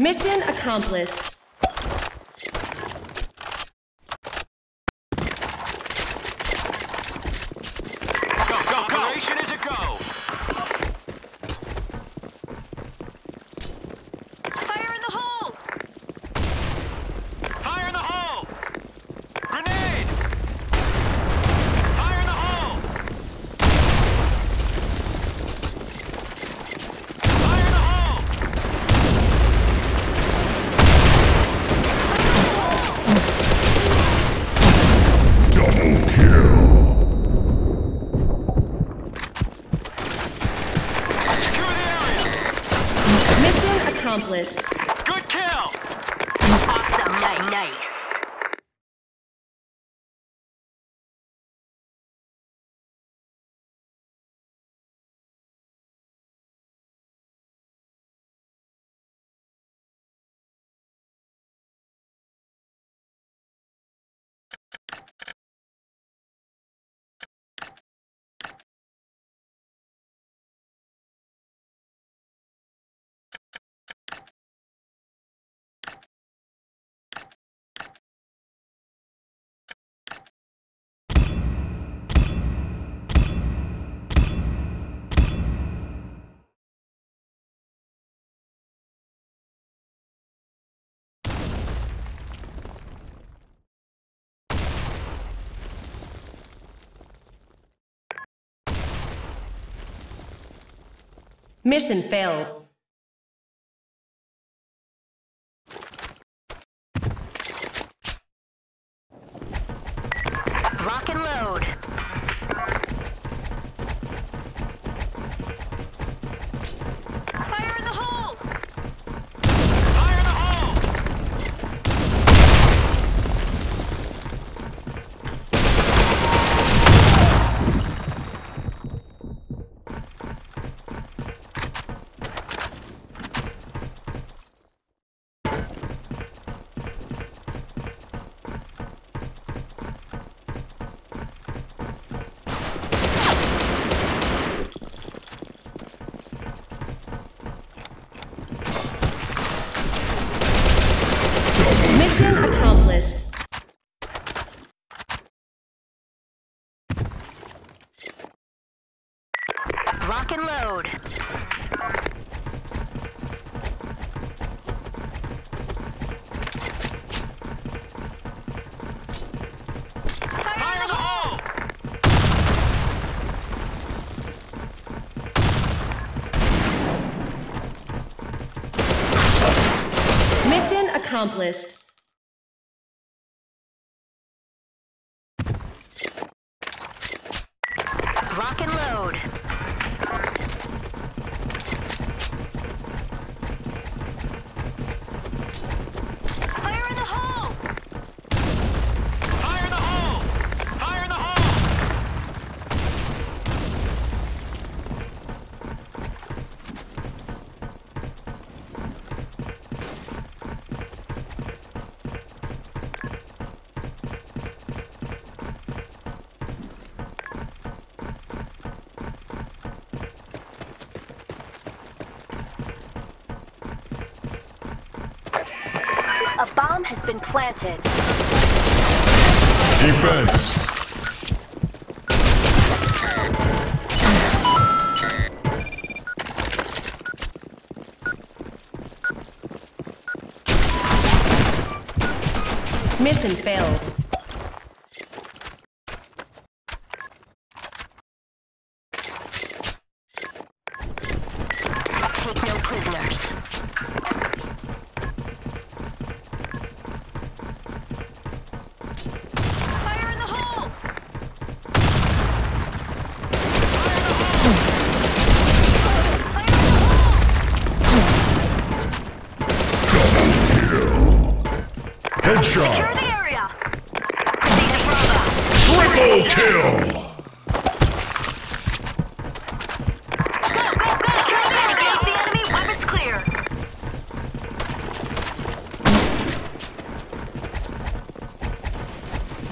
Mission accomplished. Accomplished. Good kill! Awesome, night, night. Mission failed. Rock and load. Fire in the hole! Fire in the hole! Rock and load. Fire in the hole! Mission accomplished. Rock and load. A bomb has been planted. Defense. Mission failed. Take no prisoners. Headshot! Secure the area! Triple kill! Go, go, go! Secure the enemy! The enemy weapons clear!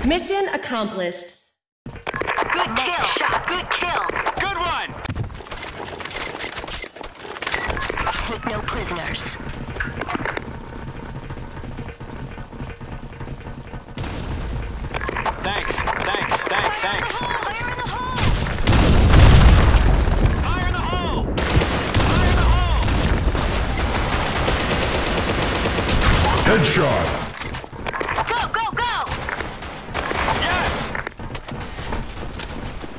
Mission accomplished. Good kill! Good kill! Good one! Take no prisoners.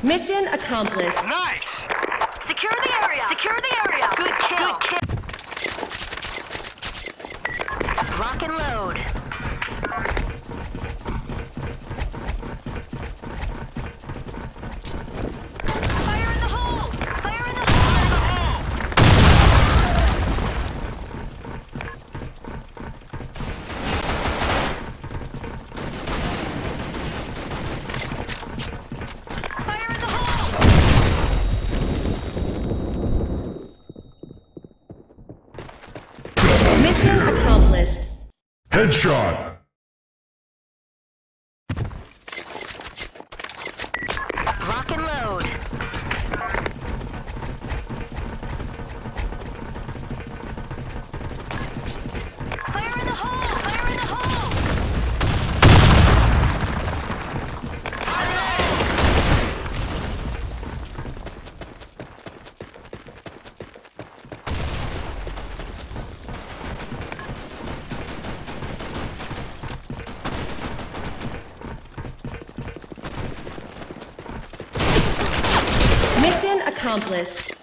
Mission accomplished. Nice! Secure the area! Secure the area! Good kill! Good kill! Lock and load. Headshot! Rock and load. Fire in the hole! Fire in the hole! Accomplished.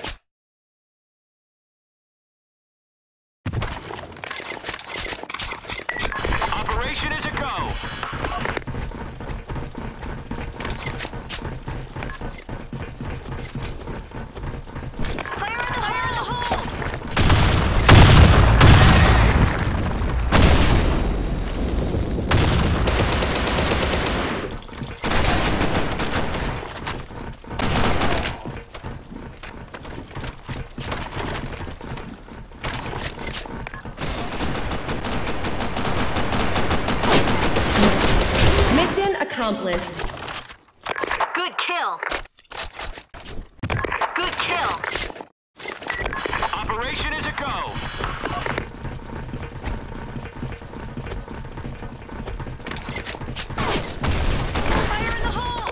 Operation is a go. Accomplished. Good kill. Good kill. Operation is a go. Fire in the hole.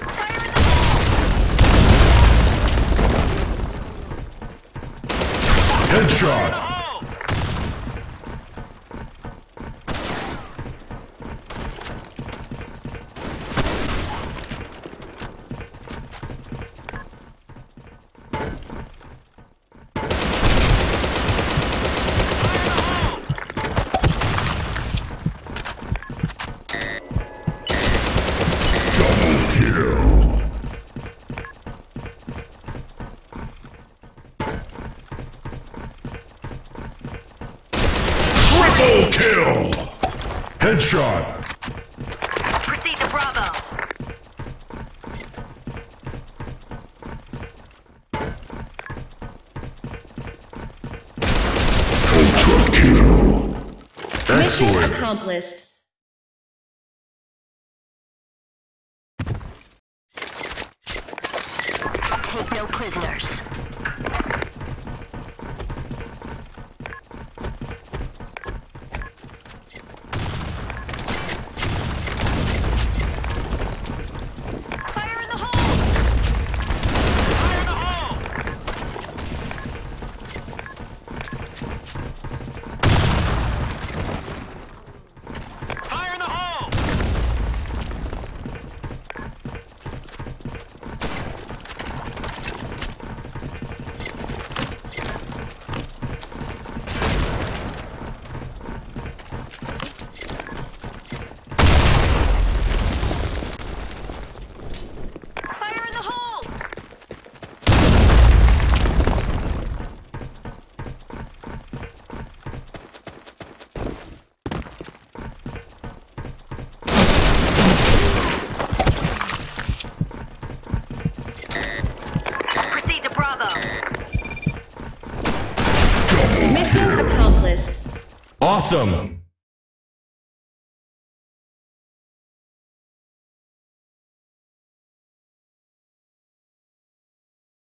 Headshot. Triple kill! Headshot! Proceed to Bravo! Ultra kill! Excellent! Mission accomplished. Take no prisoners. Awesome!